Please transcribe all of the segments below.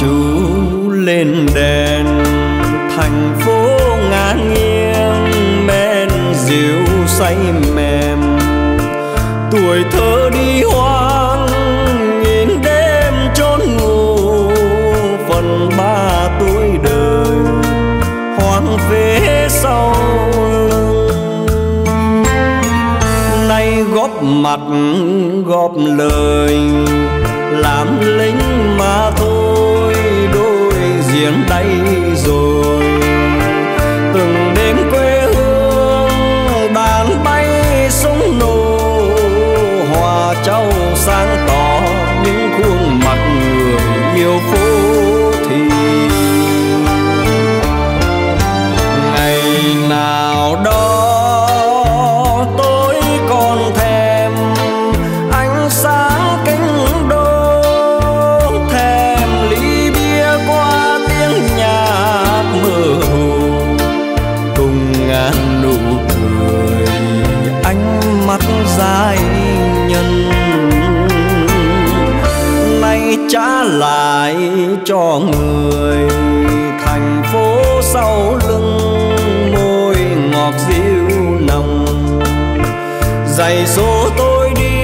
chú lên đèn thành phố ngả nghiêng men rượu say mềm. Tuổi thơ đi hoang nghìn đêm trốn ngủ, phần ba tuổi đời hoang vế sau lưng. Nay góp mặt góp lời làm lính mà thôi, đôi diện đây rồi. Từng đêm quê hương đàn bay súng nổ, hòa châu sáng tỏ những khuôn mặt người yêu phố thị. Ngày nào đó giai nhân nay trả lại cho người thành phố sau lưng môi ngọt dịu nồng. Giày số tôi đi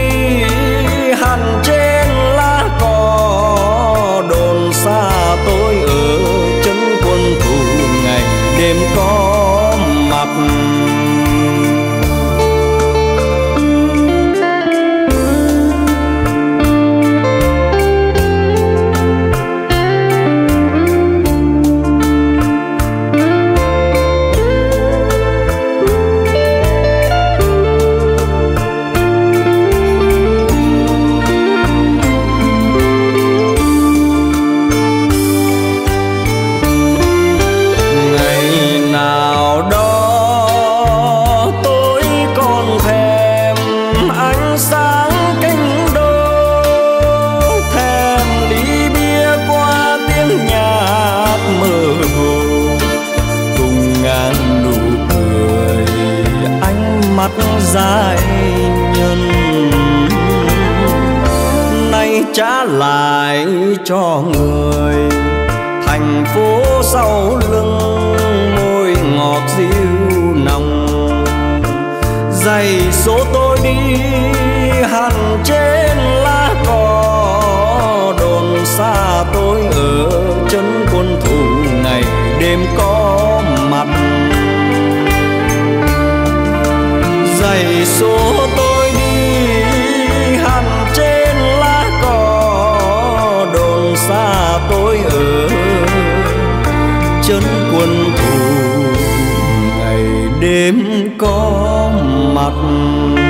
hẳn trên lá cỏ, đồn xa tôi ở chân quân thù ngày đêm có mặt. Giai nhân nay trả lại cho người thành phố sau lưng môi ngọt dịu nồng. Giày số tôi đi hẳn trên lá cỏ, đồn xa tôi ở chân quân thù ngày đêm có mặt. Giày số tôi đi hẳn trên lá cỏ, đồn xa tôi ở chân quân thù ngày đêm có mặt.